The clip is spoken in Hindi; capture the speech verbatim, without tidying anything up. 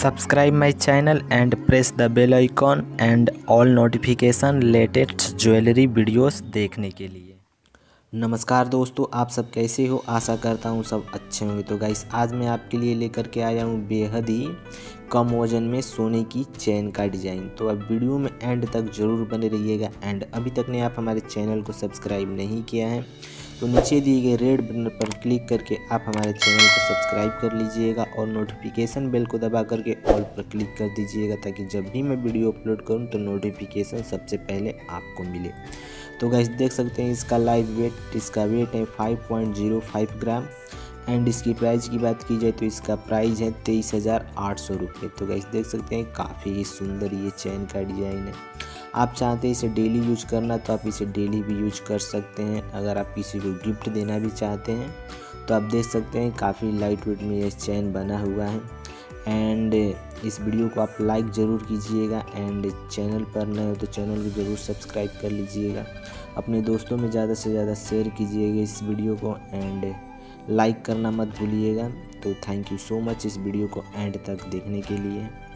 Subscribe my channel and press the bell icon and all notification latest jewellery videos देखने के लिए। नमस्कार दोस्तों, आप सब कैसे हो? आशा करता हूँ सब अच्छे होंगे। तो गाइस आज मैं आपके लिए लेकर के आया हूँ बेहद ही कम वजन में सोने की चैन का डिज़ाइन। तो अब वीडियो में एंड तक ज़रूर बने रहिएगा। एंड अभी तक ने आप हमारे चैनल को सब्सक्राइब नहीं किया है तो नीचे दिए गए रेड बटन पर क्लिक करके आप हमारे चैनल को सब्सक्राइब कर लीजिएगा और नोटिफिकेशन बेल को दबा करके ऑल पर क्लिक कर दीजिएगा, ताकि जब भी मैं वीडियो अपलोड करूं तो नोटिफिकेशन सबसे पहले आपको मिले। तो गाइस देख सकते हैं इसका लाइव वेट, इसका वेट है five point zero five gram. And इसकी प्राइस की बात की जाए तो इसका प्राइस है तेईस हज़ार आठ सौ रुपये। तो गाइस देख सकते हैं काफ़ी ही सुंदर ये चैन का डिज़ाइन है। आप चाहते हैं इसे डेली यूज करना तो आप इसे डेली भी यूज कर सकते हैं। अगर आप किसी को गिफ्ट देना भी चाहते हैं तो आप देख सकते हैं काफ़ी लाइट वेट में यह चैन बना हुआ है। एंड इस वीडियो को आप लाइक ज़रूर कीजिएगा एंड चैनल पर नए हो तो चैनल को ज़रूर सब्सक्राइब कर लीजिएगा। अपने दोस्तों में ज़्यादा से ज़्यादा शेयर कीजिएगा इस वीडियो को एंड लाइक करना मत भूलिएगा। तो थैंक यू सो मच इस वीडियो को एंड तक देखने के लिए।